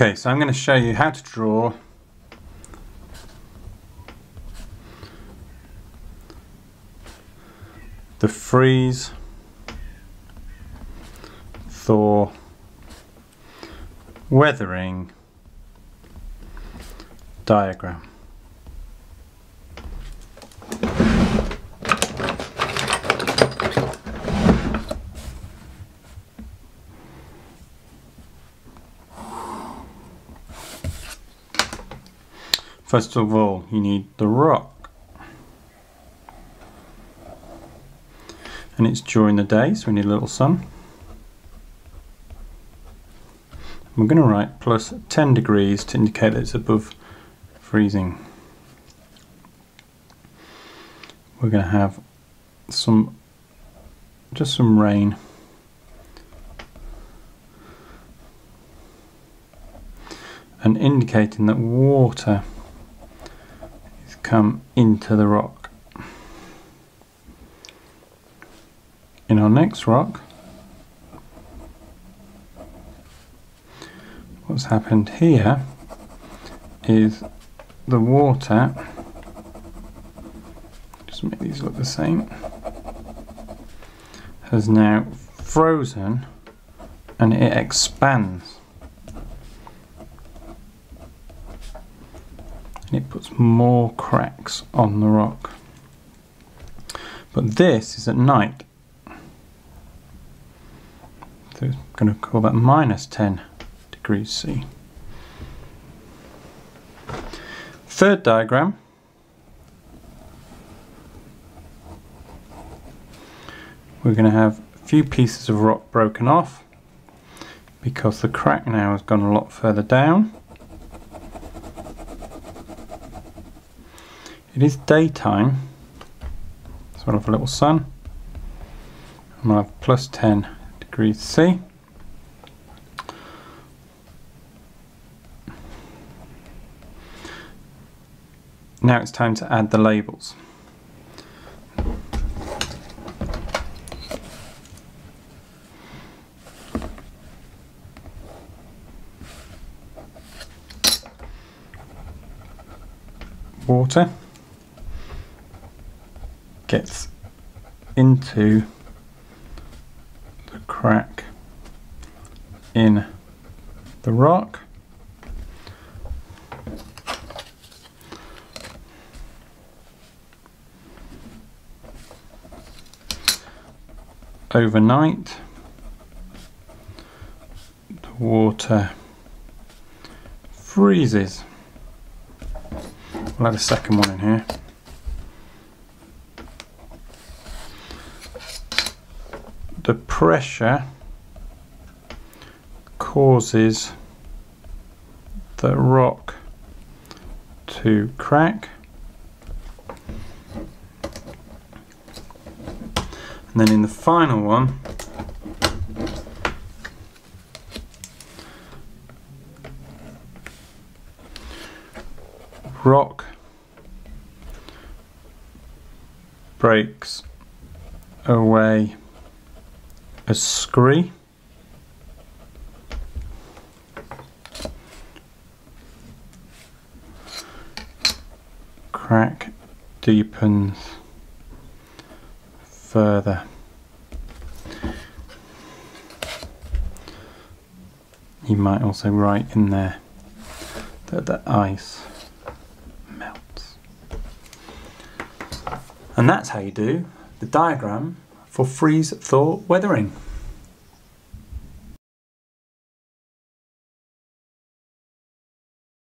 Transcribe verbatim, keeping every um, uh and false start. Okay, so I'm going to show you how to draw the freeze, thaw, weathering diagram. First of all, you need the rock, and it's during the day, so we need a little sun. We're going to write plus ten degrees to indicate that it's above freezing. We're going to have some, just some rain. And indicating that water has come into the rock. In our next rock, what's happened here is the water, just make these look the same, has now frozen and it expands. And it puts more cracks on the rock. But this is at night. So I'm going to call that minus ten degrees C. Third diagram we're going to have a few pieces of rock broken off because the crack now has gone a lot further down. It is daytime, so we'll have a little sun, and we'll have plus ten degrees C. Now it's time to add the labels. Water gets into the crack in the rock, overnight the water freezes. We'll add a second one in here. The pressure causes the rock to crack, and then in the final one rock breaks away a scree, crack deepens further. You might also write in there that the ice melts. And that's how you do the diagram for freeze, thaw, weathering.